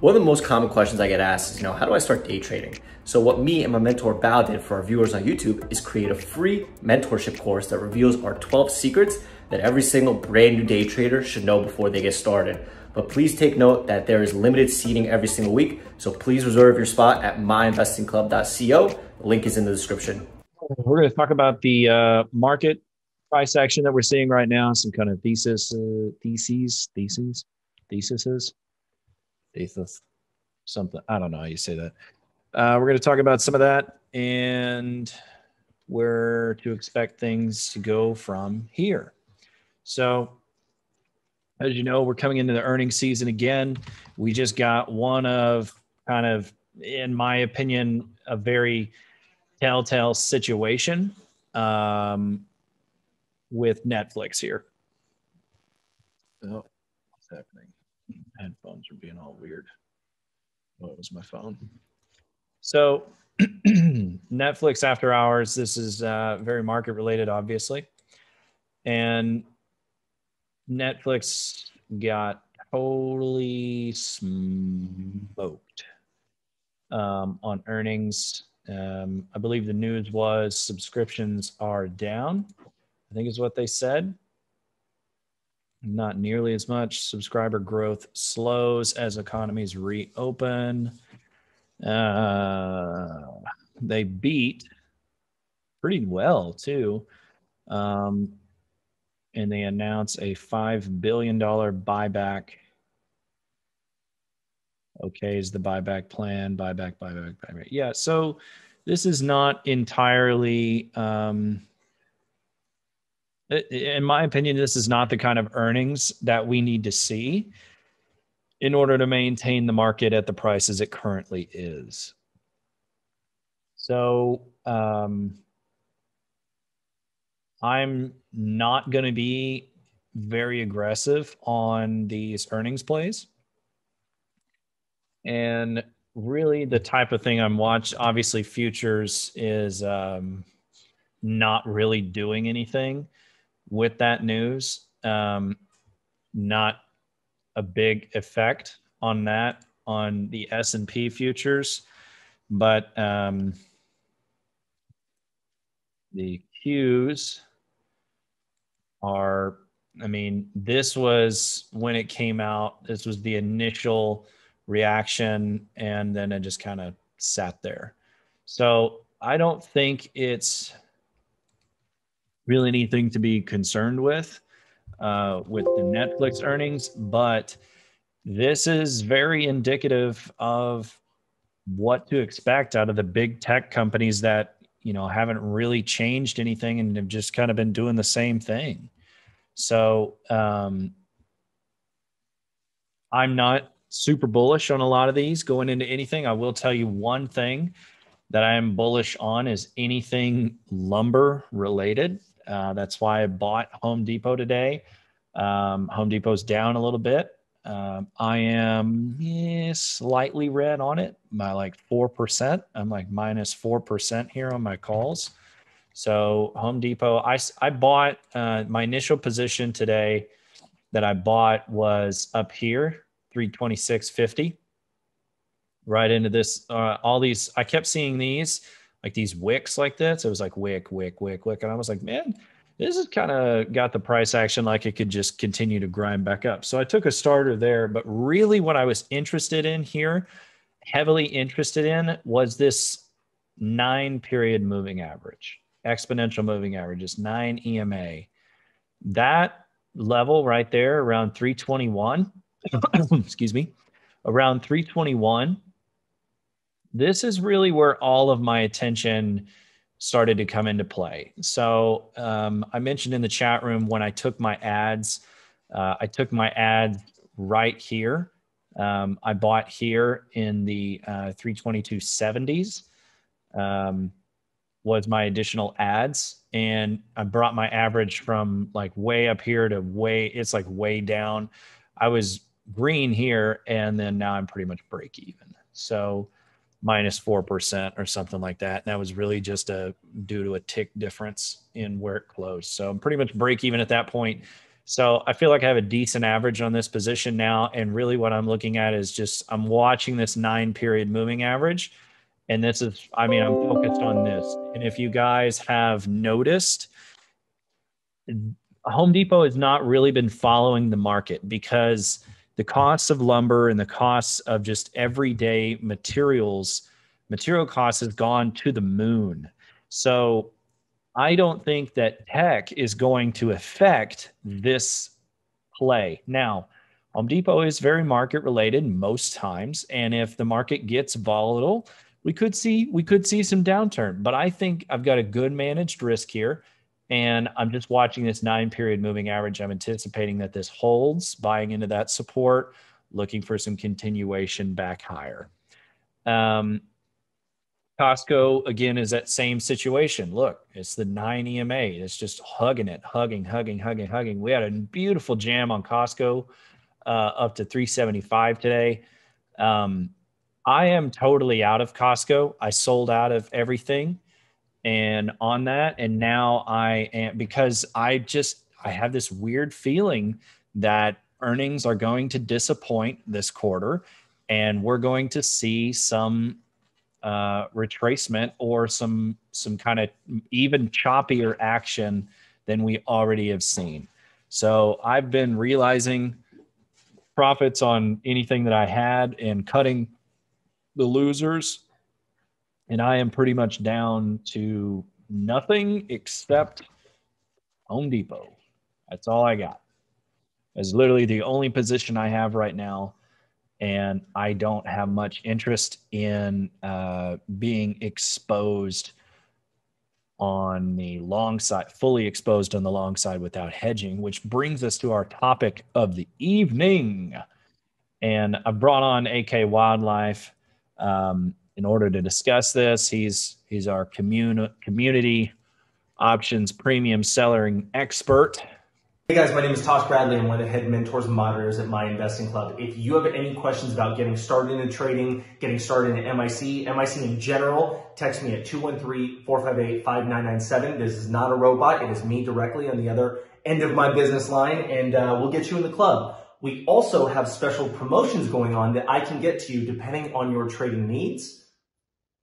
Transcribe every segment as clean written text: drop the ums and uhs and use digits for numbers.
One of the most common questions I get asked is, how do I start day trading? So what me and my mentor Bao did for our viewers on YouTube is create a free mentorship course that reveals our 12 secrets that every single brand new day trader should know before they get started. But please take note that there is limited seating every single week. So please reserve your spot at myinvestingclub.co. The link is in the description. We're going to talk about the market price action that we're seeing right now. Some kind of thesis, something. I don't know how you say that. We're going to talk about some of that and where to expect things to go from here. So as you know, we're coming into the earnings season again. We just got one of kind of, in my opinion, a very telltale situation with Netflix here. Oh, what's happening? Headphones are being all weird. Oh, it was my phone. So Netflix after hours, this is very market related, obviously. And Netflix got totally smoked on earnings. I believe the news was subscriptions are down, I think is what they said. Not nearly as much. Subscriber growth slows as economies reopen. They beat pretty well, too. And they announce a $5 billion buyback. Okay, is the buyback plan. Buyback. Yeah, so this is not entirely... in my opinion, this is not the kind of earnings that we need to see in order to maintain the market at the prices it currently is. So I'm not going to be very aggressive on these earnings plays. And really the type of thing I'm watching, obviously futures is not really doing anything with that news. Not a big effect on that, on the S&P futures, but the Qs are, I mean, this was when it came out, this was the initial reaction, and then it just kind of sat there. So I don't think it's really anything to be concerned with the Netflix earnings, but this is very indicative of what to expect out of the big tech companies that, haven't really changed anything and have just kind of been doing the same thing. So I'm not super bullish on a lot of these going into anything. I will tell you one thing that I am bullish on is anything lumber related. That's why I bought Home Depot today. Home Depot's down a little bit. I am slightly red on it by like 4%. I'm like minus 4% here on my calls. So Home Depot, I bought my initial position today that I bought was up here, 326.50. Right into this, all these, I kept seeing these, like these wicks like this. It was like wick, wick, wick, wick. And I was like, man, this has kind of got the price action like it could just continue to grind back up. So I took a starter there, but really what I was interested in here, heavily interested in, was this 9-period moving average, exponential moving averages, 9 EMA. That level right there around 321, excuse me, around 321, this is really where all of my attention started to come into play. So I mentioned in the chat room when I took my ad right here. I bought here in the 322.70s was my additional ads. And I brought my average from like way up here to way, it's like way down. I was green here. And then now I'm pretty much break even. So minus 4% or something like that. And that was really just due to a tick difference in where it closed. So I'm pretty much break even at that point. So I feel like I have a decent average on this position now. And really what I'm looking at is just, I'm watching this 9-period moving average. And this is, I mean, I'm focused on this. And if you guys have noticed, Home Depot has not really been following the market because the costs of lumber and the costs of just everyday materials, material costs has gone to the moon. So I don't think that tech is going to affect this play. Now, Home Depot is very market related most times. And if the market gets volatile, we could see some downturn, but I think I've got a good managed risk here. And I'm just watching this 9-period moving average. I'm anticipating that this holds, buying into that support, looking for some continuation back higher. Costco, again, is that same situation. Look, it's the 9 EMA. It's just hugging it, hugging. We had a beautiful jam on Costco up to 375 today. I am totally out of Costco. I sold out of everything and on that. And now I am, because I have this weird feeling that earnings are going to disappoint this quarter and we're going to see some retracement or some kind of even choppier action than we already have seen. So I've been realizing profits on anything that I had and cutting the losers. And I am pretty much down to nothing except Home Depot. That's all I got. It's literally the only position I have right now. And I don't have much interest in being exposed on the long side, fully exposed on the long side without hedging, which brings us to our topic of the evening. And I brought on AK Wildlife in order to discuss this. He's our community options premium selling expert. Hey guys, my name is Tosh Bradley. I'm one of the head mentors and moderators at My Investing Club. If you have any questions about getting started in trading, getting started in MIC in general, text me at 213-458-5997. This is not a robot. It is me directly on the other end of my business line, and we'll get you in the club. We also have special promotions going on that I can get to you depending on your trading needs.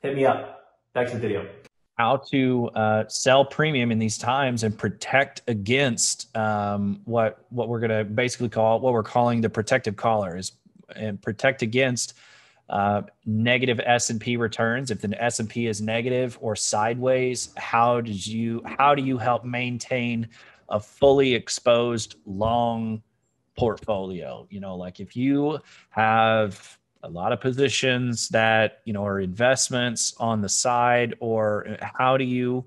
Hit me up. Back to the video. How to sell premium in these times and protect against what we're going to basically call, what we're calling the protective collar is, and protect against negative S&P returns. If the S&P is negative or sideways, how do you help maintain a fully exposed long portfolio? You know, like if you have a lot of positions that, you know, are investments on the side, or how do you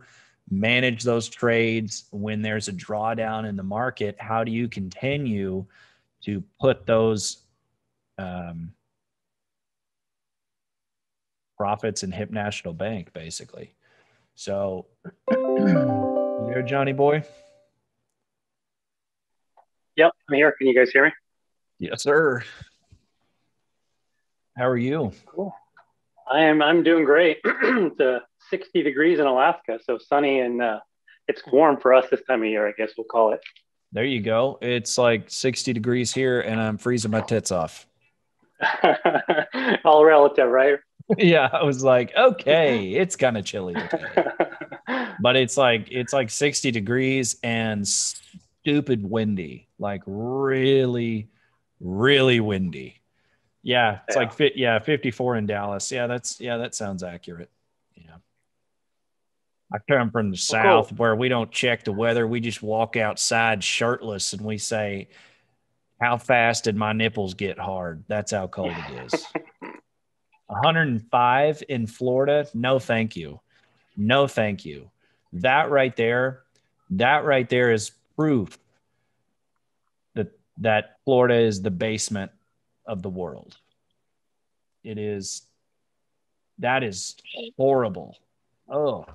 manage those trades when there's a drawdown in the market? How do you continue to put those profits in Hip National Bank, basically? So, you there, Johnny boy? Yep, I'm here. Can you guys hear me? Yes, sir. How are you? Cool. I'm doing great. It's 60 degrees in Alaska, so sunny, and it's warm for us this time of year, I guess we'll call it. There you go. It's like 60 degrees here, and I'm freezing my tits off. All relative, right? Yeah, I was like, okay, it's kind of chilly today. But it's like 60 degrees and stupid windy, like really, really windy. Yeah, it's like 54 in Dallas. Yeah, that sounds accurate. Yeah, I come from the South, cool, where we don't check the weather. We just walk outside shirtless and we say, "How fast did my nipples get hard?" That's how cold it is. 105 in Florida. No, thank you. No, thank you. That right there is proof that Florida is the basement of the world. It is, that is horrible. Oh,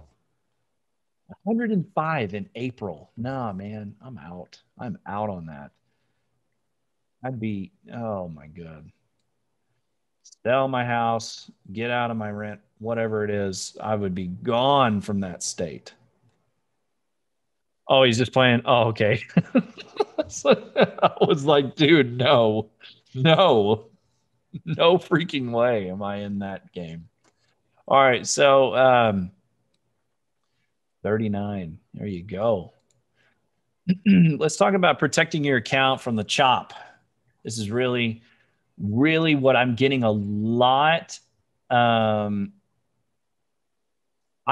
105 in April. Nah, man, I'm out on that. I'd be, oh my God. Sell my house, get out of my rent, whatever it is, I would be gone from that state. oh, he's just playing. Oh, okay. So I was like, dude, no freaking way am I in that game. All right. So 39. There you go. Let's talk about protecting your account from the chop. This is really, really what I'm getting a lot. I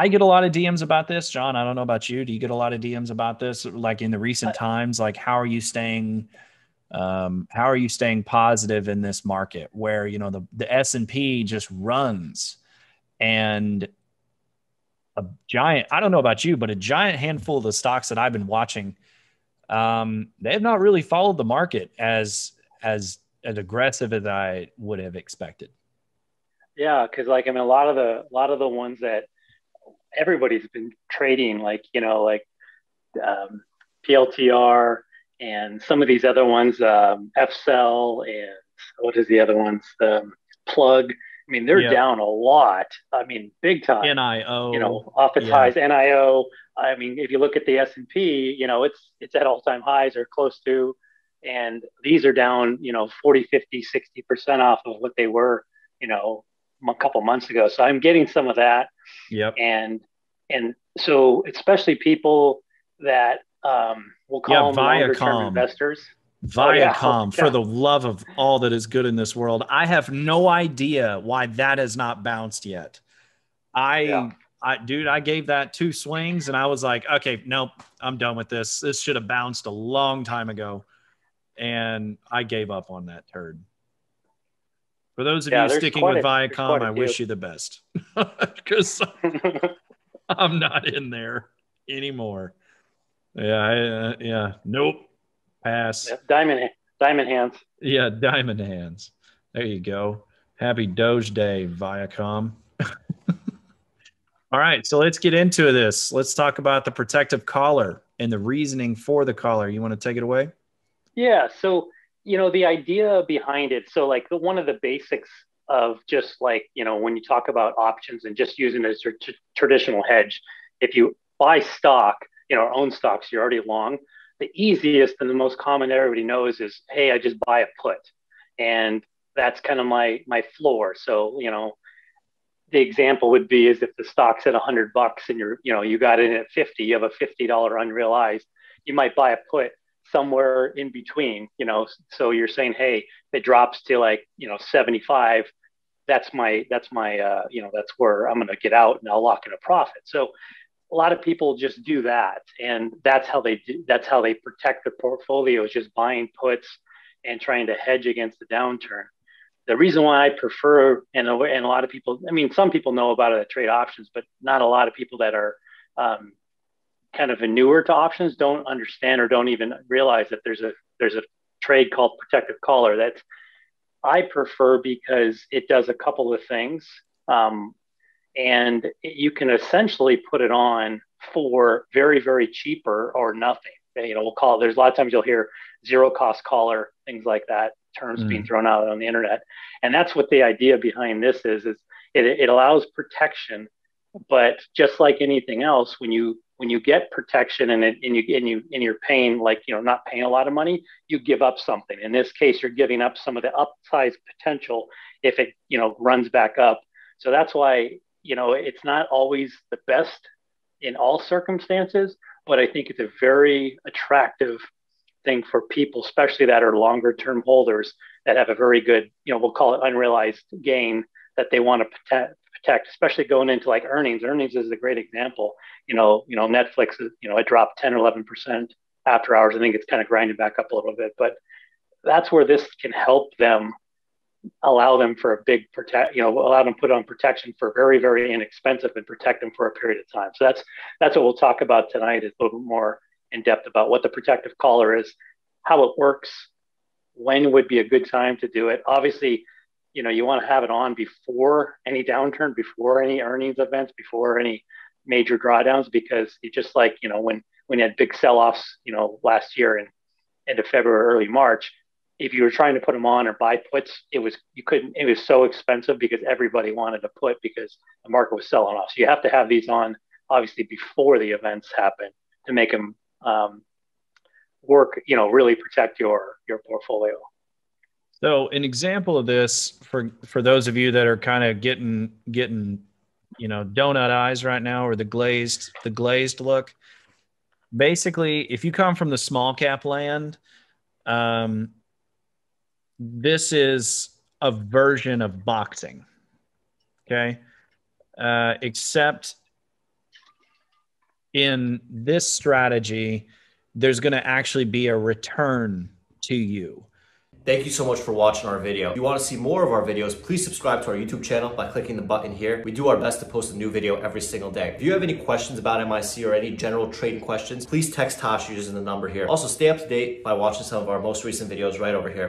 get a lot of DMs about this, John. I don't know about you. Do you get a lot of DMs about this? Like in the recent times, like how are you staying positive in this market where, you know, the S&P just runs, and a giant, I don't know about you, but a giant handful of the stocks that I've been watching, they have not really followed the market as aggressive as I would have expected. Yeah. Cause like, I mean, a lot of the ones that everybody's been trading, like, you know, like PLTR and some of these other ones, F-cell, and what is the other ones? Plug. I mean, they're down a lot. I mean, big time. NIO. You know, off its highs. NIO. I mean, if you look at the S&P, you know, it's at all-time highs or close to, and these are down, you know, 40, 50, 60% off of what they were, you know, a couple months ago. So I'm getting some of that. Yep. And so especially people that we'll call them longer-term investors. Viacom, for the love of all that is good in this world. I have no idea why that has not bounced yet. I gave that 2 swings and I was like, okay, nope, I'm done with this. This should have bounced a long time ago. And I gave up on that turd. For those of you sticking with Viacom, I wish you the best, because I'm not in there anymore. Yeah. Nope. Pass. Yep, diamond hands. Yeah, diamond hands. There you go. Happy Doge Day, Viacom. All right, so let's get into this. Let's talk about the protective collar and the reasoning for the collar. You want to take it away? Yeah, so, you know, the idea behind it, so like one of the basics of just like, you know, when you talk about options and just using it as a traditional hedge, if you buy stock, you know, own stocks, you're already long. The easiest and the most common everybody knows is, hey, I just buy a put. And that's kind of my floor. So, you know, the example would be is if the stock's at $100 and you're, you know, you got in at 50, you have a $50 unrealized, you might buy a put somewhere in between, you know, so you're saying, hey, it drops to like, you know, 75. That's my, you know, that's where I'm going to get out and I'll lock in a profit. So a lot of people just do that, and that's how they protect their portfolio, is just buying puts and trying to hedge against the downturn. The reason why I prefer, and a lot of people, I mean, some people know about it that trade options, but not a lot of people that are kind of newer to options don't understand or don't even realize that there's a trade called protective collar that I prefer, because it does a couple of things. And you can essentially put it on for very, very cheaper or nothing. You know, we'll call it, there's a lot of times you'll hear zero cost collar, things like that, terms being thrown out on the internet. And that's what the idea behind this is it allows protection, but just like anything else, when you get protection and you're paying, like, you know, not paying a lot of money, you give up something. In this case, you're giving up some of the upside potential if it, you know, runs back up. So that's why, you know, it's not always the best in all circumstances, but I think it's a very attractive thing for people, especially that are longer term holders that have a very good, you know, we'll call it unrealized gain that they want to protect, especially going into like earnings. Earnings is a great example. You know, Netflix, you know, it dropped 10 or 11% after hours. I think it's kind of grinding back up a little bit, but that's where this can help them. Allow them for a big protect, you know, allow them put on protection for very, very inexpensive and protect them for a period of time. So that's what we'll talk about tonight, is a little bit more in depth about what the protective collar is, how it works, when would be a good time to do it. Obviously, you know, you want to have it on before any downturn, before any earnings events, before any major drawdowns, because it's just like, you know, when you had big sell-offs, you know, last year and end of February, early March, if you were trying to put them on or buy puts, it was so expensive because everybody wanted to put, because the market was selling off. So you have to have these on obviously before the events happen to make them work, you know, really protect your portfolio. So an example of this for those of you that are kind of getting, you know, donut eyes right now, or the glazed look. Basically, if you come from the small cap land, this is a version of boxing. Okay. Except in this strategy, there's going to actually be a return to you. Thank you so much for watching our video. If you want to see more of our videos, please subscribe to our YouTube channel by clicking the button here. We do our best to post a new video every single day. If you have any questions about MIC or any general trading questions, please text Tosh using the number here. Also, stay up to date by watching some of our most recent videos right over here.